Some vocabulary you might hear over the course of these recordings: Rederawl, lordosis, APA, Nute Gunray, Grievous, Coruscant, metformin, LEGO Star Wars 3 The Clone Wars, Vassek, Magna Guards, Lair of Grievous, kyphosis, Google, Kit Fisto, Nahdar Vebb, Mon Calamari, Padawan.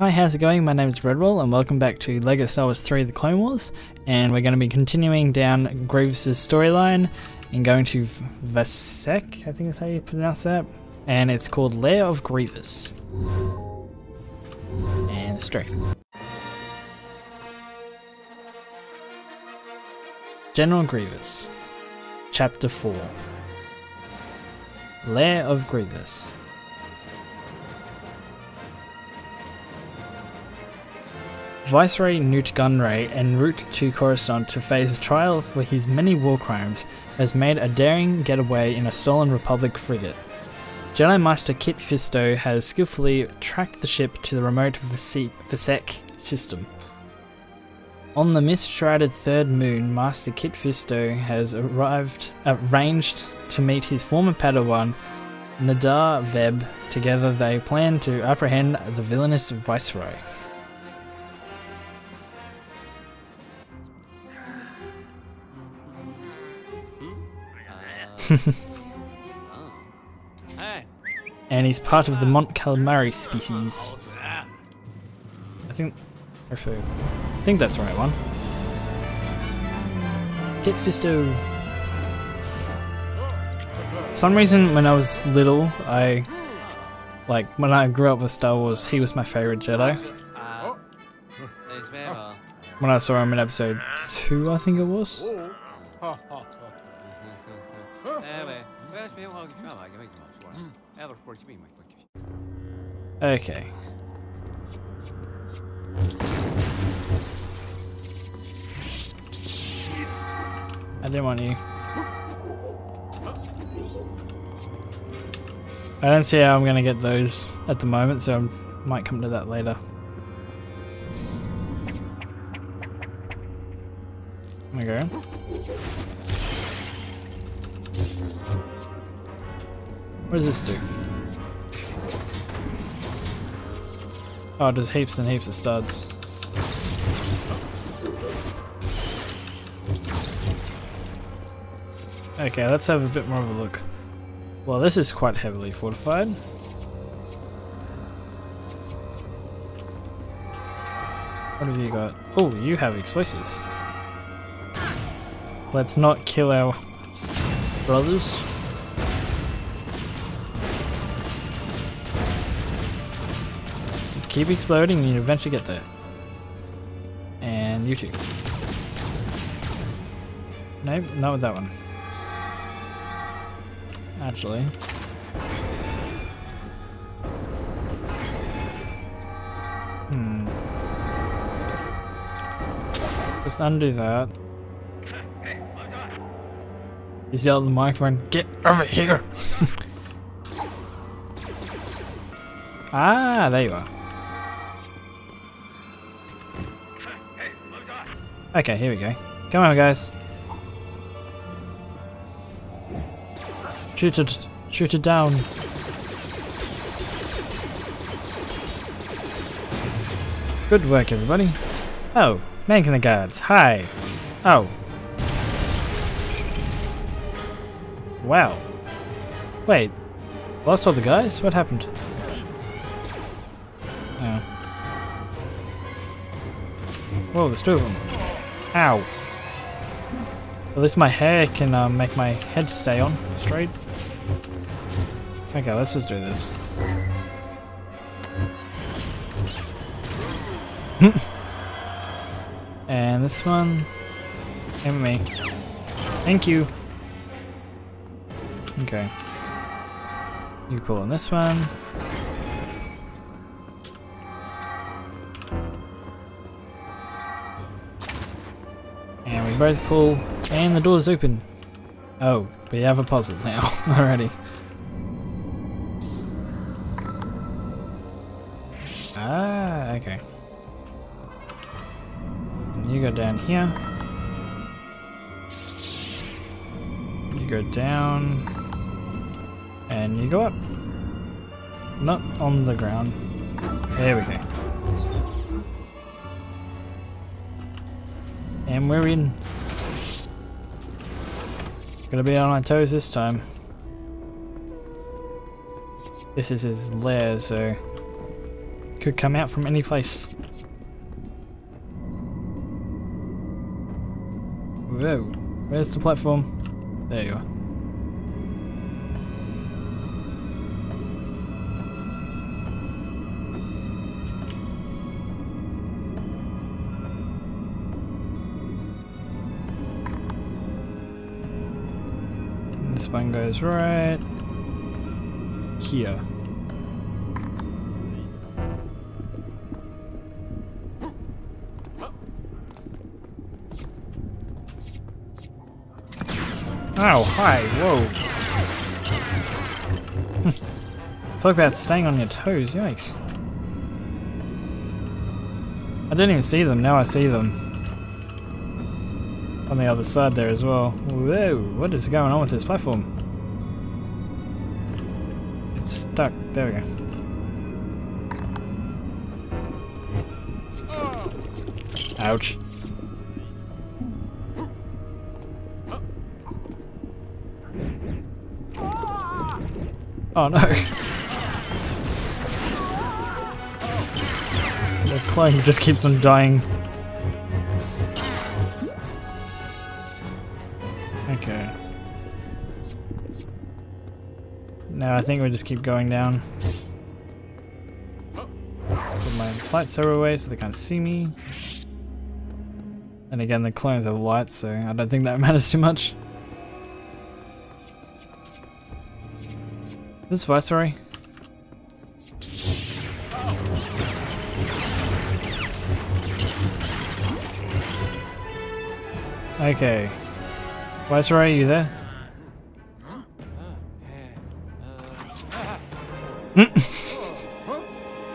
Hi, how's it going? My name is Rederawl and welcome back to LEGO Star Wars 3 The Clone Wars, and we're going to be continuing down Grievous' storyline and going to Vassek, I think is how you pronounce that, and it's called Lair of Grievous. And straight. General Grievous, Chapter 4, Lair of Grievous. Viceroy Nute Gunray, en route to Coruscant to face trial for his many war crimes, has made a daring getaway in a stolen Republic frigate. Jedi Master Kit Fisto has skillfully tracked the ship to the remote Vassek system. On the mist-shrouded third moon, Master Kit Fisto has arranged to meet his former Padawan, Nahdar Vebb. Together they plan to apprehend the villainous Viceroy. And he's part of the Mon Calamari species. I think that's the right one. Kit Fisto. For some reason, when I was little, when I grew up with Star Wars, he was my favorite Jedi. When I saw him in episode 2, I think it was. Okay. I didn't want you. I don't see how I'm gonna get those at the moment, so I might come to that later. There we go. What does this do? Oh, there's heaps and heaps of studs. Okay, let's have a bit more of a look. Well, this is quite heavily fortified. What have you got? Oh, you have explosives. Let's not kill our brothers. Keep exploding and you eventually get there. And you too. Nope, not with that one. Actually. Just undo that. He's yelled at the microphone, "Get over here!" Ah, there you are. Okay, here we go. Come on, guys. Shoot it down. Good work, everybody. Oh, Magna Guards. Hi. Oh. Wow. Wait. Lost all the guys? What happened? Oh. Whoa, there's two of them. Ow. At least my hair can make my head stay on straight. Okay, let's just do this. And this one. And me. Thank you. Okay. You pull on this one. Both pull, and the door's open. Oh, we have a puzzle now. Alrighty. Ah, okay. You go down here. You go down. And you go up. Not on the ground. There we go. And we're in. Gonna be on our toes this time. This is his lair, so could come out from any place. Whoa. Where's the platform? There you are. This one goes right here. Oh, hi, whoa. Talk about staying on your toes, yikes. I didn't even see them, now I see them. On the other side there as well. Whoa, what is going on with this platform? It's stuck, there we go. Ouch. Oh no. The clone just keeps on dying. Okay. Now I think we just keep going down. Let's put my lights away so they can't see me. And again, the clones have lights, so I don't think that matters too much. This Viceroy. Okay. Viceroy, are you there?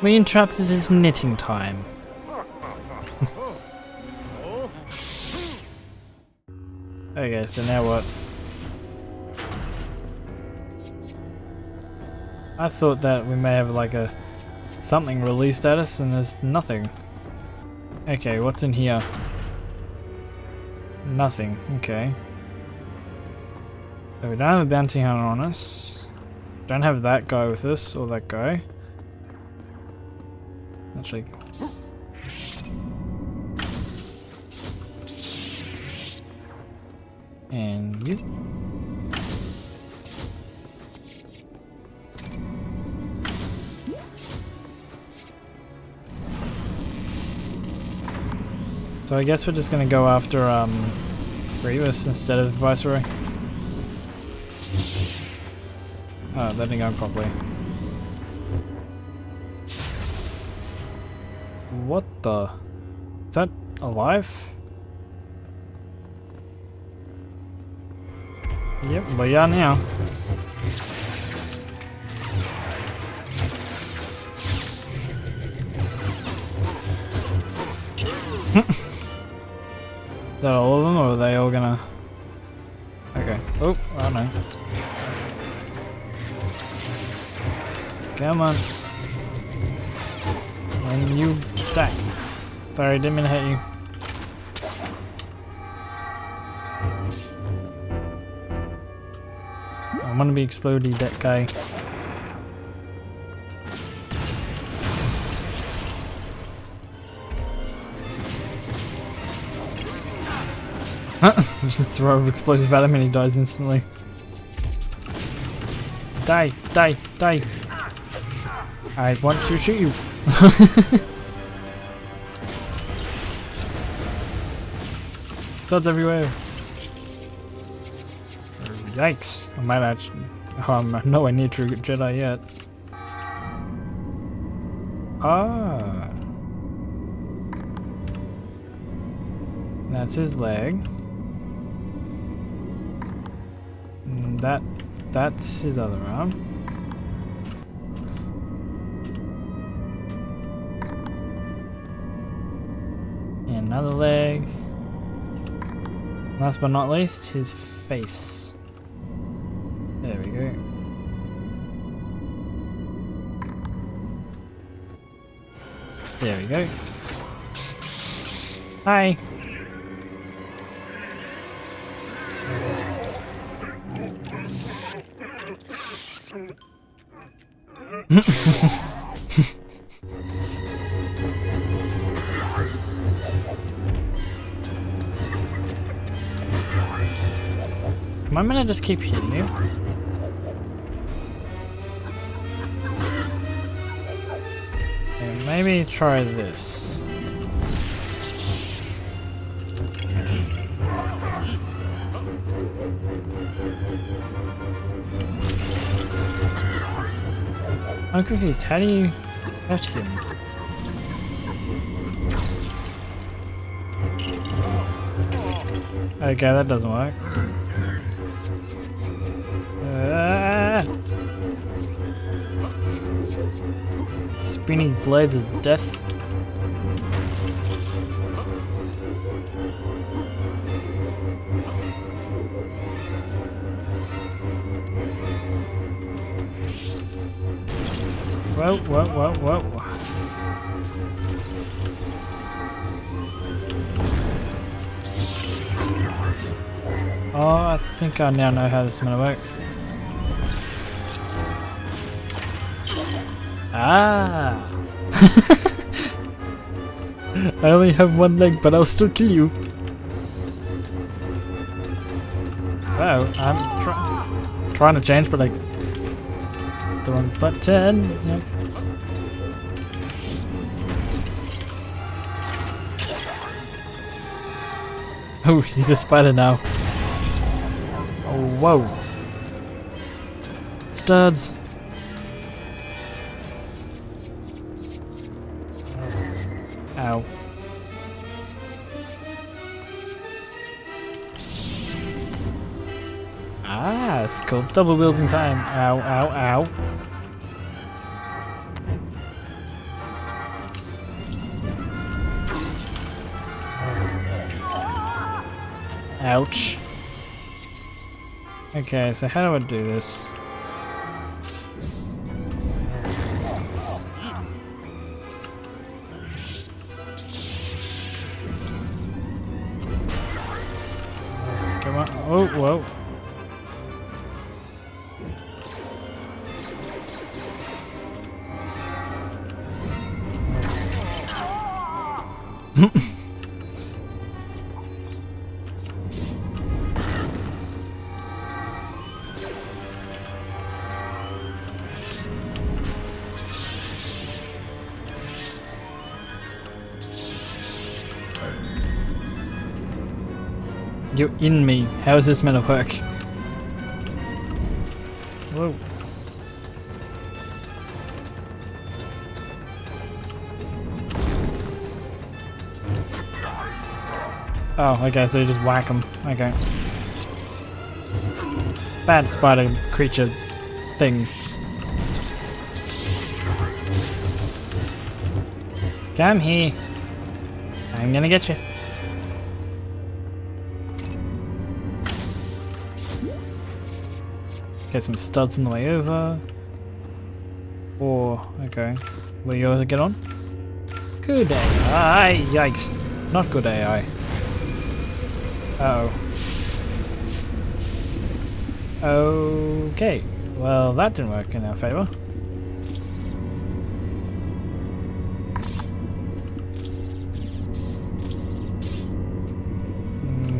We interrupted his knitting time. Okay, so now what? I thought that we may have like a something release status, and there's nothing. Okay, what's in here? Nothing, okay. So we don't have a bounty hunter on us. Don't have that guy with us, or that guy. Actually. And you. So I guess we're just gonna go after Grievous instead of Viceroy. Oh, that didn't go properly. What the? Is that alive? Yep, we are now. Is that all of them, or are they all gonna? Okay. Oh, I don't know. Come on. And you die. Sorry, didn't mean to hit you. I'm gonna be exploding that guy. Just throw an explosive at him and he dies instantly. Die, die, die. I want to shoot you. Studs everywhere. Yikes. I might actually. Oh, I'm nowhere near True Jedi yet. Ah. That's his leg. And that's his other arm. Another leg. Last but not least, his face. There we go. There we go. Hi. Am I meant to just keep hitting you? Okay, maybe try this. I'm confused. How do you catch him? Okay, that doesn't work. Spinning blades of death. Whoa, whoa, whoa, whoa. Oh, I think I now know how this is going to work. Ah! I only have one leg, but I'll still kill you. Wow, I'm trying to change, but like the wrong button. Yikes. Oh, he's a spider now. Oh, whoa. Studs. Ow. Ah, it's called double wielding time. Ow, ow, ow. Ouch. Okay, so how do I do this? Come on. Oh, whoa. You're in me. How is this meant to work? Whoa. Oh, okay, so you just whack him. Okay. Bad spider creature thing. Come here. I'm gonna get you. Get some studs on the way over. Or, okay. Will you ever get on? Good AI! Yikes. Not good AI. Uh oh. Okay. Well, that didn't work in our favor.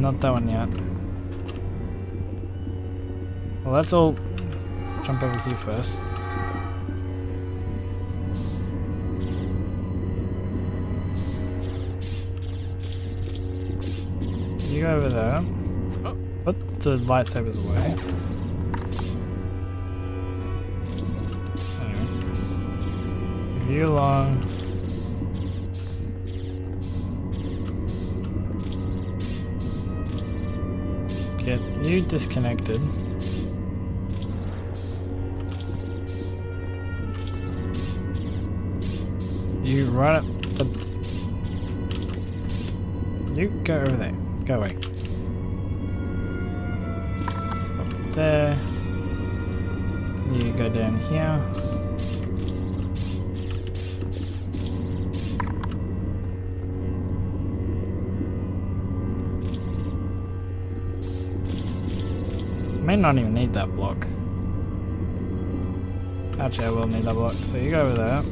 Not that one yet. Well, let's all jump over here first. You go over there. Oh. Put the lightsabers away. Anyway. You along. Get you disconnected. You run up the... You go over there. Go away. Up there. You go down here. May not even need that block. Actually, I will need that block. So you go over there.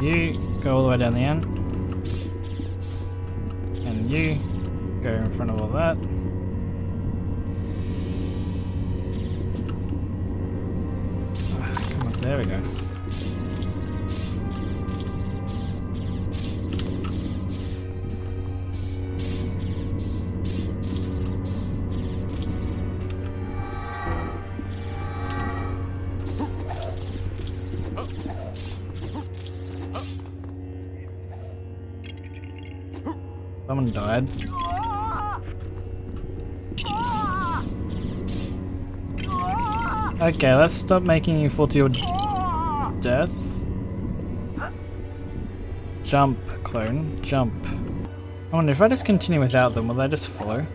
You go all the way down the end, and you go in front of all that. There we go. Someone died. Okay, let's stop making you fall to your death. Jump, clone. Jump. I wonder if I just continue without them, will they just follow?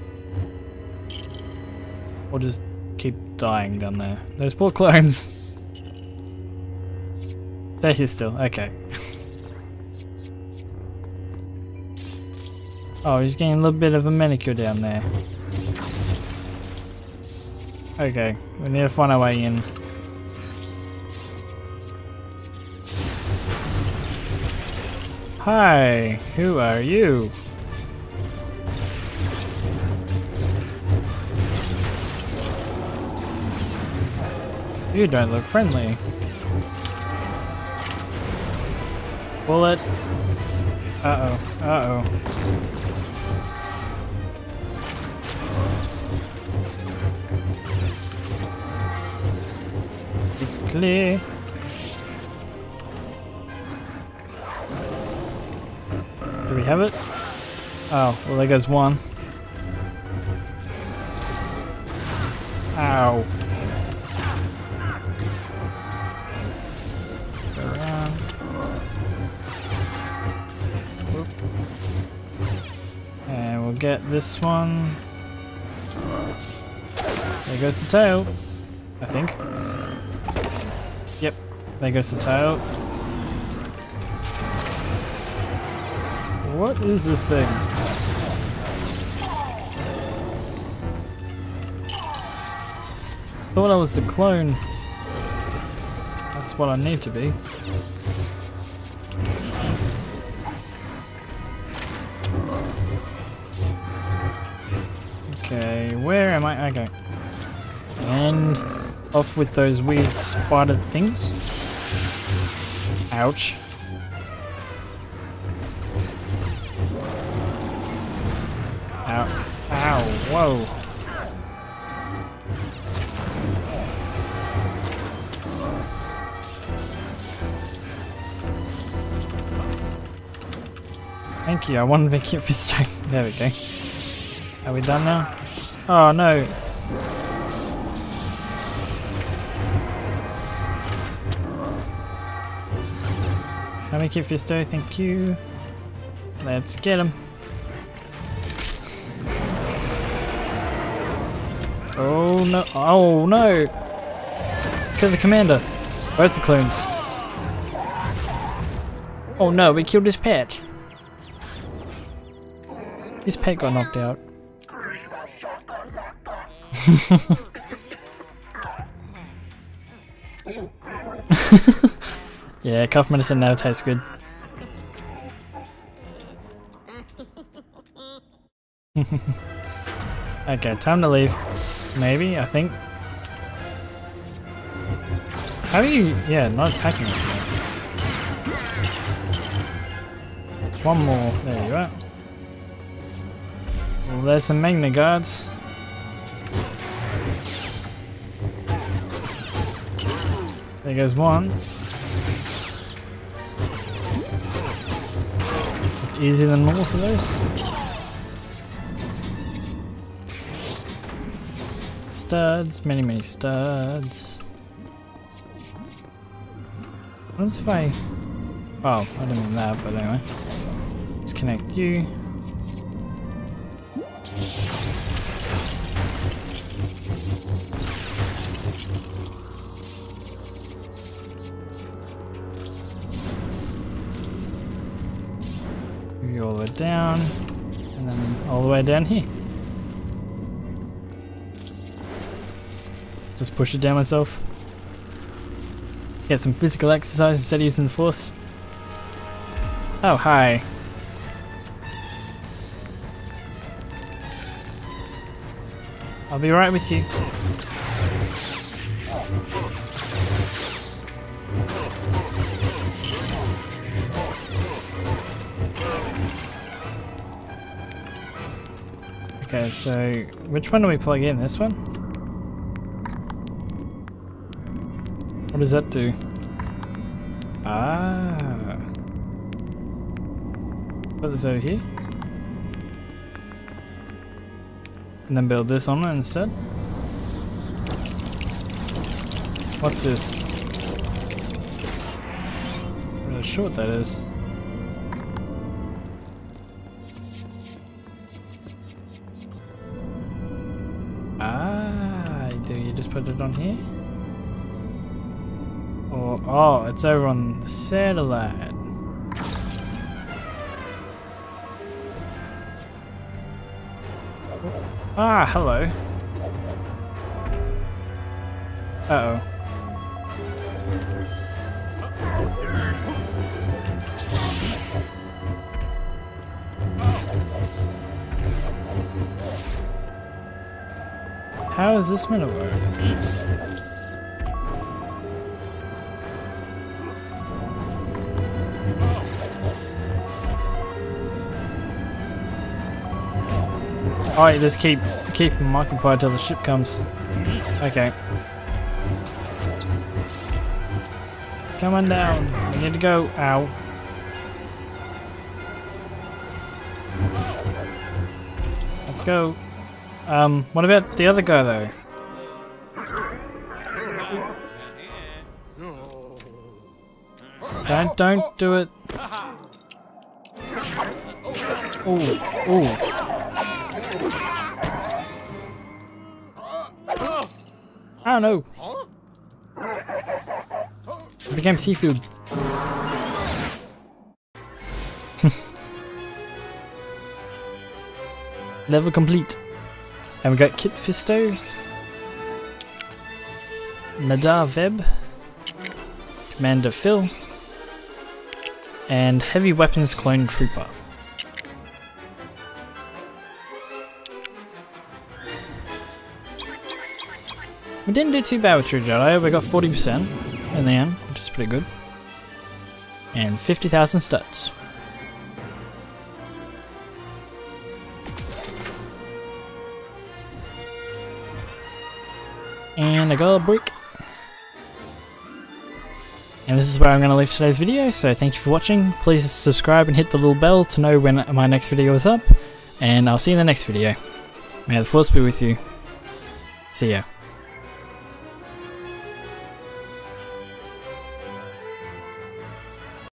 Or just keep dying down there? Those poor clones. They're here still. Okay. Oh, he's getting a little bit of a manicure down there. Okay, we need to find our way in. Hi, who are you? You don't look friendly. Bullet. Uh-oh, uh-oh. Clear. Do we have it? Oh, well there goes one. Ow. Go around. And we'll get this one. There goes the tail, I think. There goes the tail. What is this thing? Thought I was the clone. That's what I need to be. Okay, where am I? Okay. And off with those weird spider things. Ouch. Ow. Ow. Whoa. Thank you, I wanted to make it fist check. There we go. Are we done now? Oh no. Kit Fisto, thank you. Let's get him. Oh no, oh no! Kill the commander. Both the clones. Oh no, we killed his pet. His pet got knocked out. Yeah, cough medicine now tastes good. Okay, time to leave. Maybe, I think. How do you... yeah, not attacking this guy. One more. There you are. Well, there's some Magna Guards. There goes one. Easier than normal for those. Studs, many, many studs. What happens if I... oh, I didn't mean that, but anyway. Let's connect you. All the way down, and then all the way down here. Just push it down myself. Get some physical exercise instead of using the force. Oh, hi. I'll be right with you. Okay, so which one do we plug in? This one? What does that do? Ah. Put this over here. And then build this on it instead. What's this? I'm not sure what that is. Ah, do you just put it on here? Or, oh, it's over on the satellite. Ah, hello. Uh-oh. How is this meant to work? Alright, just keep them occupied till the ship comes. Okay. Come on down. We need to go. Ow. Let's go. What about the other guy though? Don't do it. Oh, oh. I don't know. It became seafood. Level complete. And we got Kit Fisto, Nahdar Vebb, Commander Phil, and Heavy Weapons Clone Trooper. We didn't do too bad with True Jedi, we got 40% in the end, which is pretty good. And 50,000 studs. And I got a brick. And this is where I'm going to leave today's video, so thank you for watching. Please subscribe and hit the little bell to know when my next video is up. And I'll see you in the next video. May the force be with you. See ya.